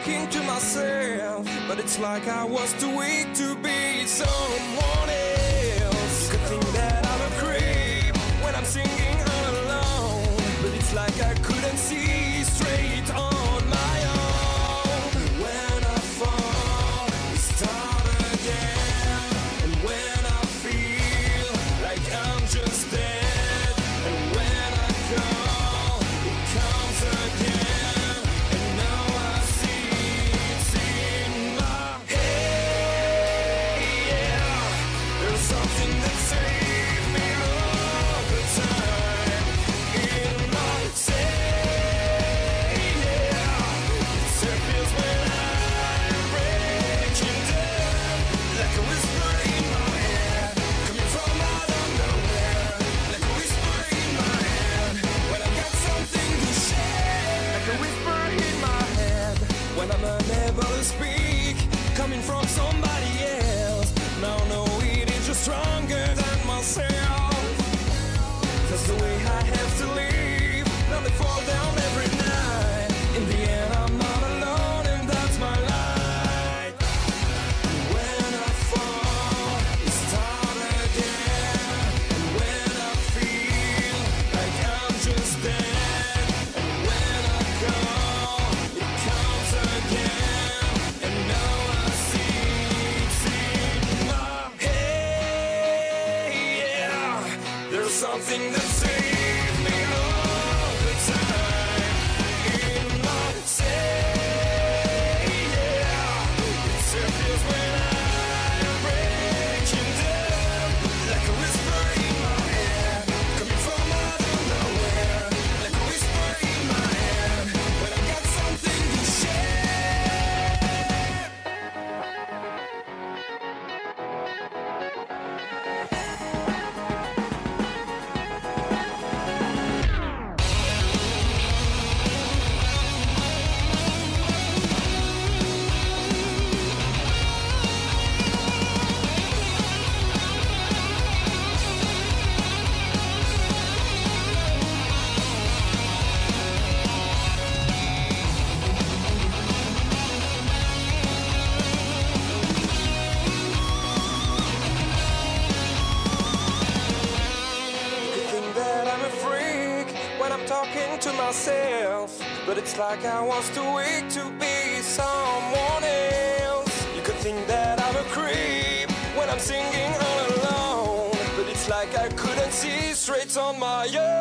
talking to myself, but it's like I was too weak to be someone else. Good thing that I'm a creep when I'm singing all alone, but it's like I couldn't see straight on my own. When I fall, I start again, and when I feel like I'm just dead, and when I call, it comes again. Speak coming from somebody else. Now no, it is just stronger than myself. That's the way I have to live. Now they fall down every night. In the end, I'm not alone, and that's my life. When I fall, I start again. And when I feel like I'm just dead, and when I call, it comes again. Something that saves me all the time. In my say, yeah, it's serious when I'm breaking down, like a whisper in my head, coming from out of nowhere, like a whisper in my head, when I got something to share. Talking to myself, but it's like I was too weak to be someone else. You could think that I'm a creep when I'm singing all alone, but it's like I couldn't see straight on my own.